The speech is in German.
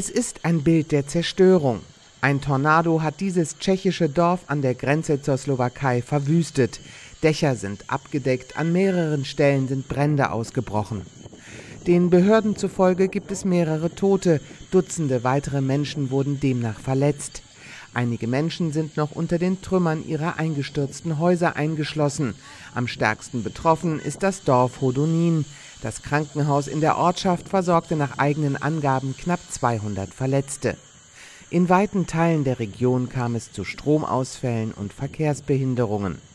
Es ist ein Bild der Zerstörung. Ein Tornado hat dieses tschechische Dorf an der Grenze zur Slowakei verwüstet. Dächer sind abgedeckt, an mehreren Stellen sind Brände ausgebrochen. Den Behörden zufolge gibt es mehrere Tote, Dutzende weitere Menschen wurden demnach verletzt. Einige Menschen sind noch unter den Trümmern ihrer eingestürzten Häuser eingeschlossen. Am stärksten betroffen ist das Dorf Hodonín. Das Krankenhaus in der Ortschaft versorgte nach eigenen Angaben knapp 200 Verletzte. In weiten Teilen der Region kam es zu Stromausfällen und Verkehrsbehinderungen.